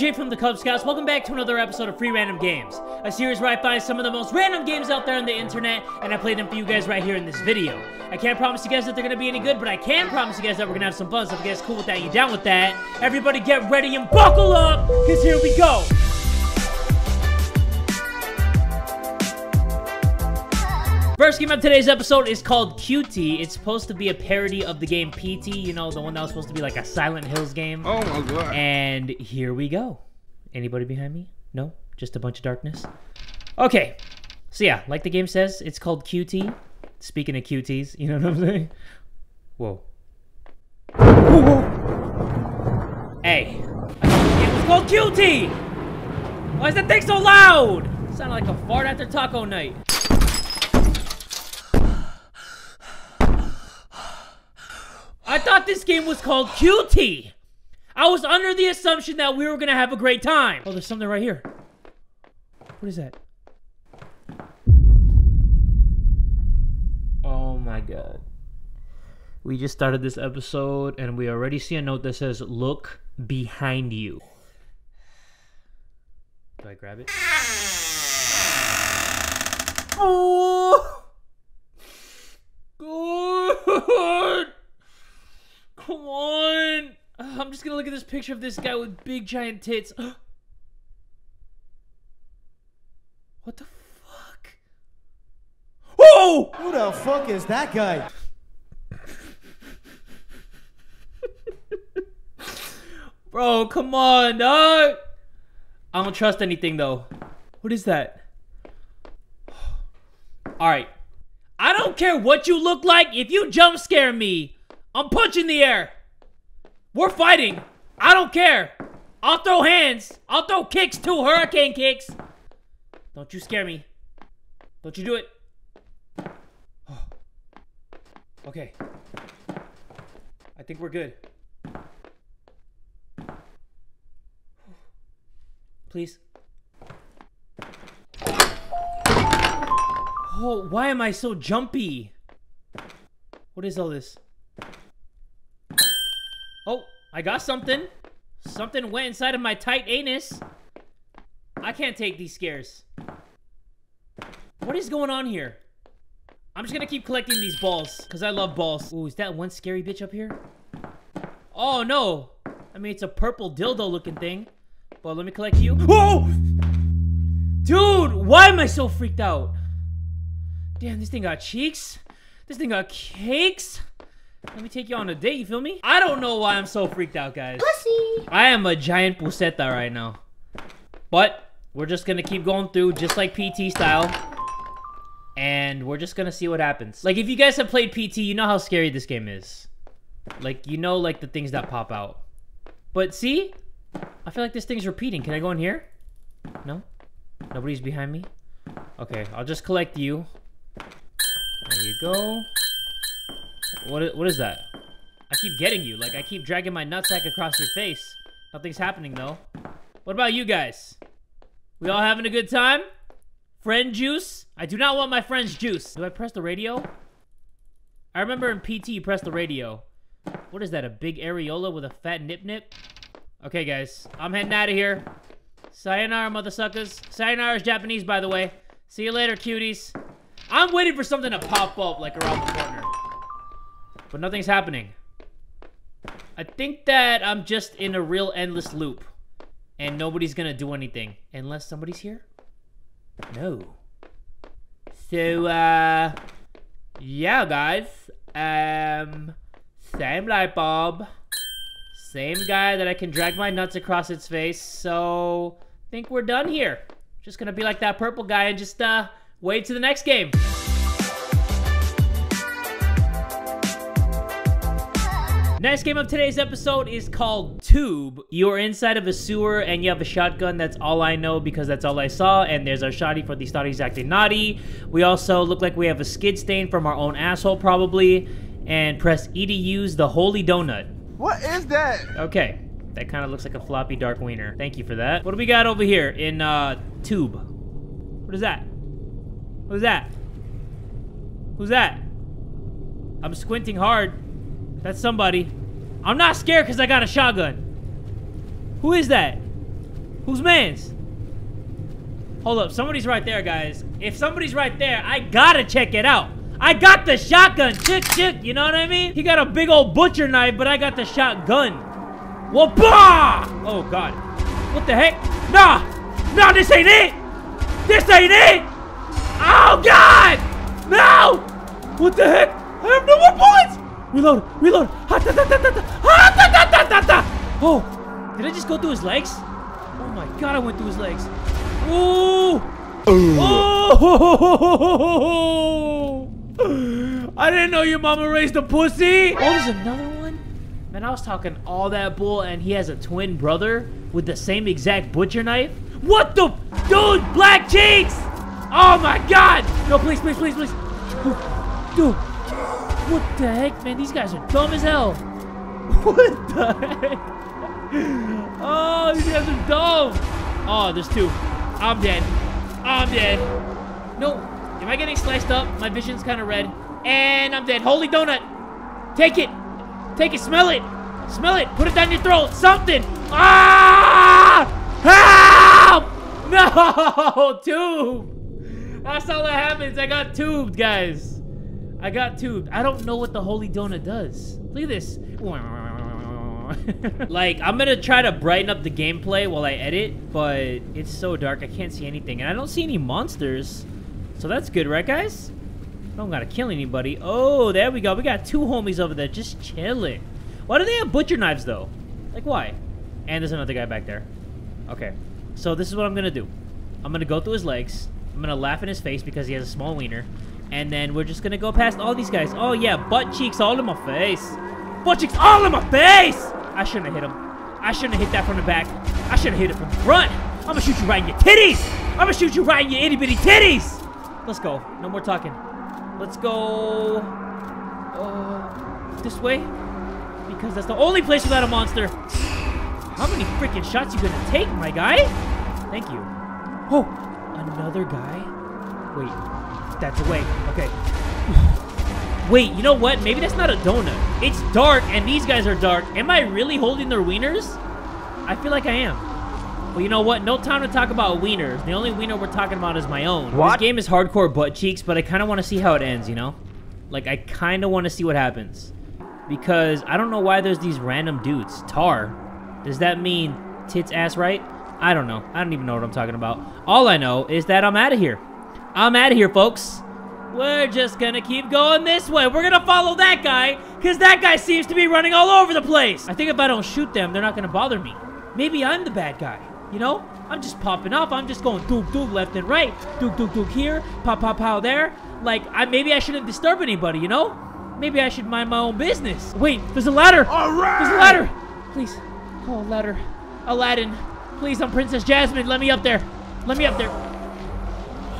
Jay from the Kubz Scouts. Welcome back to another episode of Free Random Games, a series where I find some of the most random games out there on the internet, and I play them for you guys right here in this video. I can't promise you guys that they're going to be any good, but I can promise you guys that we're going to have some fun, so if you guys are cool with that, you down with that. Everybody get ready and buckle up, because here we go! First game of today's episode is called QT. It's supposed to be a parody of the game PT, you know, the one that was supposed to be like a Silent Hills game. Oh my god. And here we go. Anybody behind me? No? Just a bunch of darkness? Okay. So yeah, like the game says, it's called QT. Speaking of QTs, you know what I'm saying? Whoa. Whoa, whoa. Hey. I thought the game was called QT! Why is that thing so loud? It sounded like a fart after taco night. I thought this game was called QT. I was under the assumption that we were gonna have a great time. Oh, there's something right here. What is that? Oh my god. We just started this episode and we already see a note that says, look behind you. Do I grab it? Oh! God! Come on! I'm just gonna look at this picture of this guy with big giant tits. What the fuck? Oh! Who the fuck is that guy? Bro, come on, dog! I don't trust anything though. What is that? Alright. I don't care what you look like, if you jump scare me, I'm punching the air. We're fighting. I don't care. I'll throw hands. I'll throw kicks too. Hurricane kicks. Don't you scare me. Don't you do it. Oh. Okay. I think we're good. Please. Oh, why am I so jumpy? What is all this? Oh, I got something. Something went inside of my tight anus. I can't take these scares. What is going on here? I'm just gonna keep collecting these balls, because I love balls. Ooh, is that one scary bitch up here? Oh, no. I mean, it's a purple dildo-looking thing. But let me collect you. Whoa! Dude, why am I so freaked out? Damn, this thing got cheeks. This thing got cakes. Let me take you on a date, you feel me? I don't know why I'm so freaked out, guys. Pussy. I am a giant puseta right now. But we're just gonna keep going through just like PT style. And we're just gonna see what happens. Like, if you guys have played PT, you know how scary this game is. Like, you know, like, the things that pop out. But see? I feel like this thing's repeating. Can I go in here? No? Nobody's behind me? Okay, I'll just collect you. There you go. What is that? I keep getting you. Like, I keep dragging my nutsack across your face. Nothing's happening, though. What about you guys? We all having a good time? Friend juice? I do not want my friend's juice. Do I press the radio? I remember in PT, you press the radio. What is that? A big areola with a fat nip-nip? Okay, guys. I'm heading out of here. Sayonara, mother suckers. Sayonara is Japanese, by the way. See you later, cuties. I'm waiting for something to pop up, like, around the corner. But nothing's happening. I think that I'm just in a real endless loop. And nobody's gonna do anything. Unless somebody's here? No. So, yeah, guys. Same light bulb. Same guy that I can drag my nuts across its face. So, I think we're done here. Just gonna be like that purple guy and just, wait to the next game. Next game of today's episode is called Tube. You are inside of a sewer and you have a shotgun. That's all I know because that's all I saw. And there's our shotty for the starties acting naughty. We also look like we have a skid stain from our own asshole probably. And press E to use the holy donut. What is that? Okay. That kind of looks like a floppy dark wiener. Thank you for that. What do we got over here in Tube? What is that? Who's that? Who's that? I'm squinting hard. That's somebody. I'm not scared because I got a shotgun. Who is that? Who's man's? Hold up. Somebody's right there, guys. If somebody's right there, I gotta check it out. I got the shotgun. Chick, chick. You know what I mean? He got a big old butcher knife, but I got the shotgun. Whoa-bah! Oh, God. What the heck? Nah. Nah, this ain't it. This ain't it. Oh, God. No. What the heck? I have no more bullets. Reload. Reload. Oh. Did I just go through his legs? Oh, my God. I went through his legs. Ooh. Oh. I didn't know your mama raised a pussy. Oh, there's another one? Man, I was talking all that bull, and he has a twin brother with the same exact butcher knife. What the? Dude, black cheeks! Oh, my God. No, please, please, please, please. Dude. What the heck, man? These guys are dumb as hell. What the heck? Oh, these guys are dumb. Oh, there's two. I'm dead. I'm dead. No. Am I getting sliced up? My vision's kind of red. And I'm dead. Holy donut. Take it. Take it. Smell it. Smell it. Put it down your throat. Something. Ah! Help! No! Tube. That's all that happens. I got tubed, guys. I got tubed. I don't know what the holy donut does. Look at this. Like, I'm gonna try to brighten up the gameplay while I edit, but it's so dark I can't see anything. And I don't see any monsters, so that's good, right, guys? I don't gotta kill anybody. Oh, there we go. We got two homies over there just chilling. Why do they have butcher knives, though? Like, why? And there's another guy back there. Okay, so this is what I'm gonna do. I'm gonna go through his legs. I'm gonna laugh in his face because he has a small wiener. And then we're just gonna go past all these guys. Oh, yeah, butt cheeks all in my face. Butt cheeks all in my face! I shouldn't have hit him. I shouldn't have hit that from the back. I should have hit it from the front. I'm gonna shoot you right in your titties. I'm gonna shoot you right in your itty bitty titties. Let's go. No more talking. Let's go this way, because that's the only place without a monster. How many freaking shots you gonna take, my guy? Thank you. Oh, another guy. Wait, that's away. Okay. Wait, you know what? Maybe that's not a donut. It's dark, and these guys are dark. Am I really holding their wieners? I feel like I am. Well, you know what? No time to talk about wieners. The only wiener we're talking about is my own. What? This game is hardcore butt cheeks, but I kind of want to see how it ends, you know? Like, I kind of want to see what happens. Because I don't know why there's these random dudes. Tar. Does that mean tits ass right? I don't know. I don't even know what I'm talking about. All I know is that I'm out of here. I'm out of here, folks. We're just gonna keep going this way. We're gonna follow that guy, because that guy seems to be running all over the place. I think if I don't shoot them, they're not gonna bother me. Maybe I'm the bad guy, you know? I'm just popping up. I'm just going doop doop left and right. Doop doop doop here. Pop pop pow there. Like, maybe I shouldn't disturb anybody, you know? Maybe I should mind my own business. Wait, there's a ladder. All right. There's a ladder. Please. Oh, ladder. Aladdin. Please, I'm Princess Jasmine. Let me up there. Let me up there.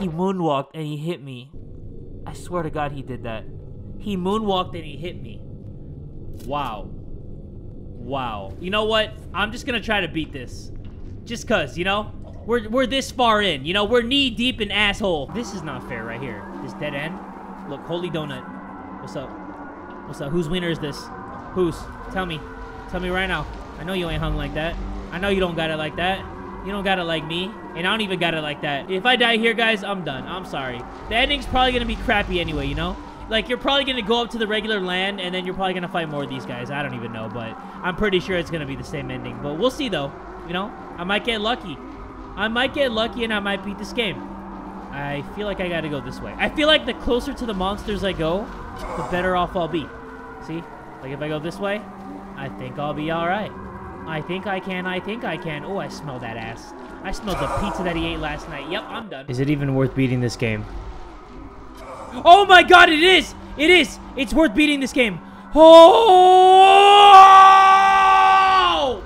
He moonwalked and he hit me. I swear to God he did that. He moonwalked and he hit me. Wow. Wow. You know what? I'm just gonna try to beat this. Just cause, you know? We're this far in, you know? We're knee deep in asshole. This is not fair right here. This dead end. Look, holy donut. What's up? What's up? Whose wiener is this? Whose? Tell me. Tell me right now. I know you ain't hung like that. I know you don't got it like that. You don't got it like me, and I don't even got it like that. If I die here, guys, I'm done. I'm sorry. The ending's probably going to be crappy anyway, you know? Like, you're probably going to go up to the regular land, and then you're probably going to fight more of these guys. I don't even know, but I'm pretty sure it's going to be the same ending. But we'll see, though. You know? I might get lucky. I might get lucky, and I might beat this game. I feel like I got to go this way. I feel like the closer to the monsters I go, the better off I'll be. See? Like, if I go this way, I think I'll be all right. I think I can, I think I can. Oh, I smell that ass. I smelled the pizza that he ate last night. Yep, I'm done. Is it even worth beating this game? Oh my God, it is! It is! It's worth beating this game. Oh!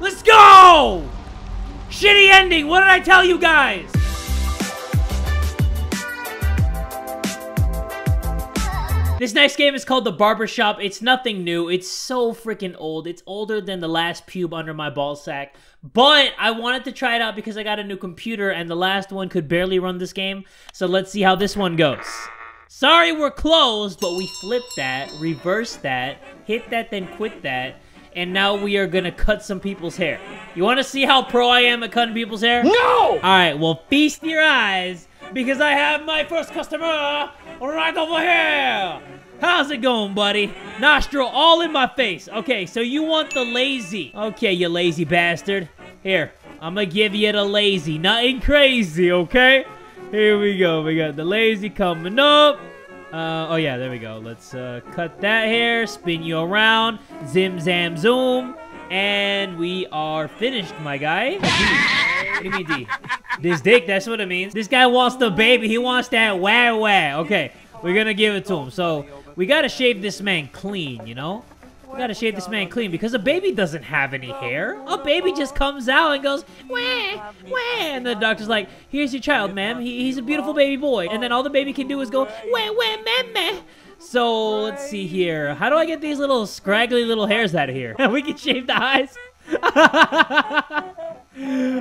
Let's go! Shitty ending, what did I tell you guys? This next game is called The Barbershop. It's nothing new. It's so freaking old. It's older than the last pube under my ball sack. But I wanted to try it out because I got a new computer and the last one could barely run this game. So let's see how this one goes. Sorry, we're closed, but we flipped that, reversed that, hit that, then quit that. and now we are gonna cut some people's hair. You wanna see how pro I am at cutting people's hair? No! Alright, well feast your eyes, because I have my first customer right over here! How's it going, buddy? Nostril all in my face. Okay, so you want the lazy. Okay, you lazy bastard. Here, I'm gonna give you the lazy. Nothing crazy, okay? Here we go, we got the lazy coming up. Oh yeah, there we go. Let's cut that hair, spin you around, zim zam zoom, and we are finished, my guy. D. What do you mean D? This dick, that's what it means. This guy wants the baby, he wants that wah wah. Okay, we're gonna give it to him. So, we gotta shave this man clean, you know? We gotta shave this man clean because a baby doesn't have any hair. A baby just comes out and goes, wah, wah. And the doctor's like, here's your child, ma'am. He's a beautiful baby boy. And then all the baby can do is go, wah, wah, meh, meh. So, let's see here. How do I get these little scraggly little hairs out of here? We can shave the eyes.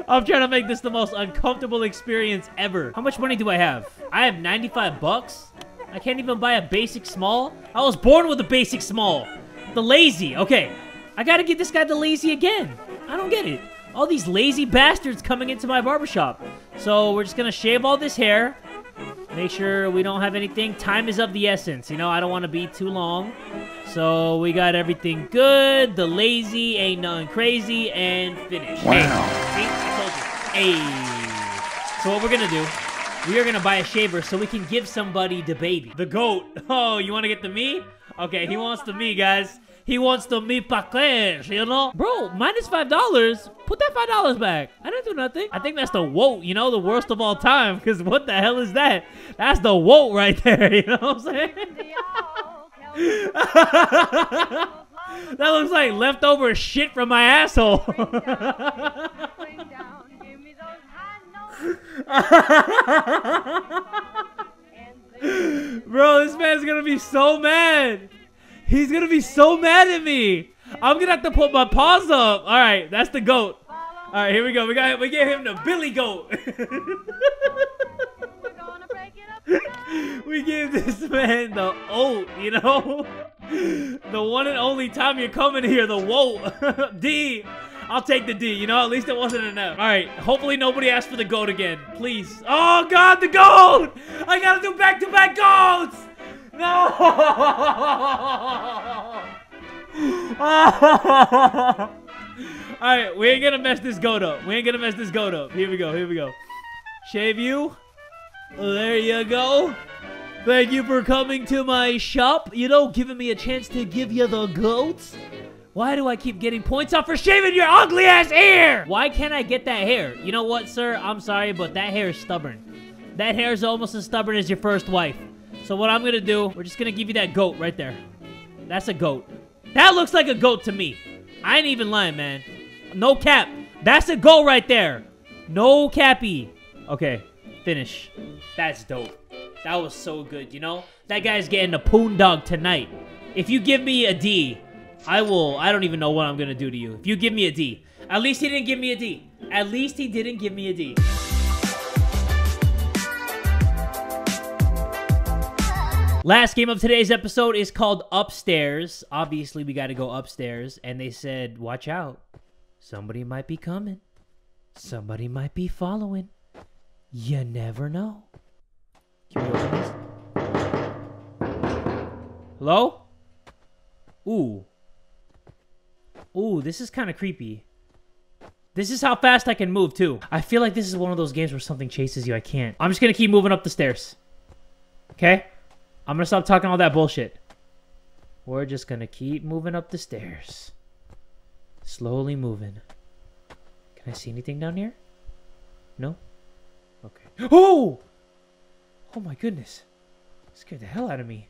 I'm trying to make this the most uncomfortable experience ever. How much money do I have? I have 95 bucks. I can't even buy a basic small. I was born with a basic small. The lazy. Okay, I gotta get this guy the lazy again. I don't get it. All these lazy bastards coming into my barbershop. So we're just gonna shave all this hair. Make sure we don't have anything. Time is of the essence. You know, I don't want to be too long. So we got everything good. The lazy ain't nothing crazy and finished. Wow. Hey, I told you. Hey. So what we're gonna do? We are gonna buy a shaver so we can give somebody the baby, the goat. Oh, you want to get the me? Okay, he wants the me, guys. He wants the me package, you know? Bro, minus $5. Put that $5 back. I didn't do nothing. I think that's the woat, you know? The worst of all time, because what the hell is that? That's the woat right there, you know what I'm saying? That looks like leftover shit from my asshole. Bro, this man's gonna be so mad. He's gonna be so mad at me. I'm gonna have to put my paws up. All right, that's the goat. All right, here we go. We gave him the Billy Goat. We gave this man the oat, you know? The one and only time you're coming here, the woat. D. I'll take the D, you know? At least it wasn't an F. All right, hopefully nobody asked for the goat again. Please. Oh, God, the goat! I gotta do back-to-back goats! No! All right, we ain't gonna mess this goat up. We ain't gonna mess this goat up. Here we go, here we go. Shave you. There you go. Thank you for coming to my shop. You know, giving me a chance to give you the goats. Why do I keep getting points off for shaving your ugly ass hair? Why can't I get that hair? You know what, sir? I'm sorry, but that hair is stubborn. That hair is almost as stubborn as your first wife. So what I'm gonna do, we're just gonna give you that goat right there. That's a goat. That looks like a goat to me. I ain't even lying, man. No cap. That's a goat right there. No cappy. Okay, finish. That's dope. That was so good, you know? That guy's getting a poondog tonight. If you give me a D, I don't even know what I'm gonna do to you. If you give me a D. At least he didn't give me a D. At least he didn't give me a D. Last game of today's episode is called Upstairs. Obviously, we gotta go upstairs. And they said, watch out. Somebody might be coming. Somebody might be following. You never know. Can we open this? Hello? Ooh. Ooh, this is kind of creepy. This is how fast I can move, too. I feel like this is one of those games where something chases you. I can't. I'm just going to keep moving up the stairs. Okay? I'm going to stop talking all that bullshit. We're just going to keep moving up the stairs. Slowly moving. Can I see anything down here? No? Okay. Oh! Oh, my goodness. It scared the hell out of me.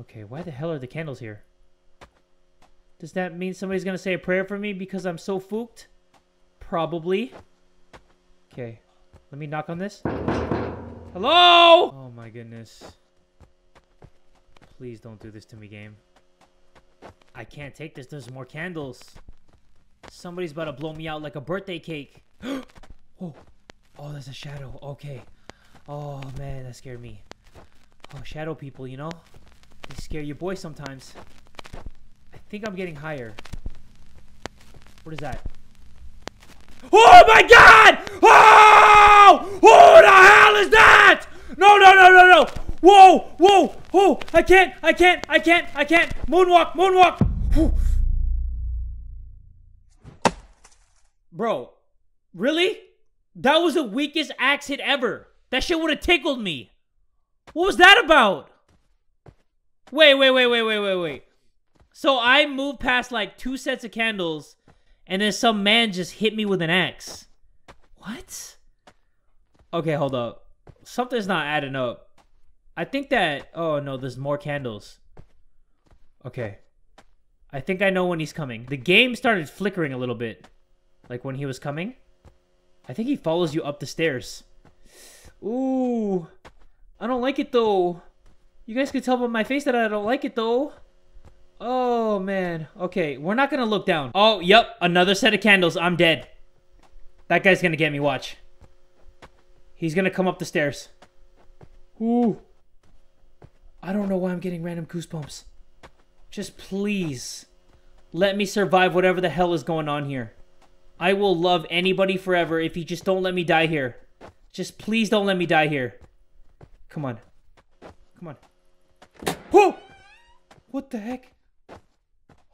Okay, why the hell are the candles here? Does that mean somebody's gonna say a prayer for me because I'm so fooked? Probably. Okay, let me knock on this. Hello? Oh my goodness. Please don't do this to me, game. I can't take this, there's more candles. Somebody's about to blow me out like a birthday cake. Oh, oh, there's a shadow, okay. Oh man, that scared me. Oh, shadow people, you know? They scare your boy sometimes. I think I'm getting higher. What is that? Oh my god! Oh! Who the hell is that? No, no, no, no, no! Whoa, whoa, whoa! I can't! Moonwalk, moonwalk! Whew. Bro, really? That was the weakest axe hit ever. That shit would have tickled me. What was that about? Wait. So I moved past like 2 sets of candles, and then some man just hit me with an axe. What? Okay, hold up. Something's not adding up. I think that... Oh, no, there's more candles. Okay. I think I know when he's coming. The game started flickering a little bit. Like when he was coming. I think he follows you up the stairs. Ooh. I don't like it, though. You guys could tell by my face that I don't like it, though. Oh, man. Okay, we're not gonna look down. Oh, yep. Another set of candles. I'm dead. That guy's gonna get me. Watch. He's gonna come up the stairs. Ooh. I don't know why I'm getting random goosebumps. Just please let me survive whatever the hell is going on here. I will love anybody forever if you just don't let me die here. Just please don't let me die here. Come on. Come on. Whoa! What the heck?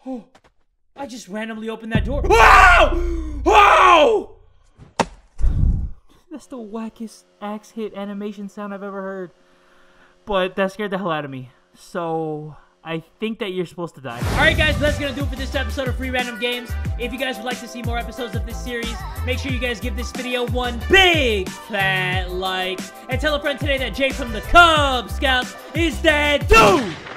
Oh, I just randomly opened that door. Whoa! Whoa! That's the wackest axe hit animation sound I've ever heard. But that scared the hell out of me. So... I think that you're supposed to die. Alright guys, that's gonna do it for this episode of Free Random Games. If you guys would like to see more episodes of this series, make sure you guys give this video one big fat like. And tell a friend today that Jay from the Kubz Scouts is that dude!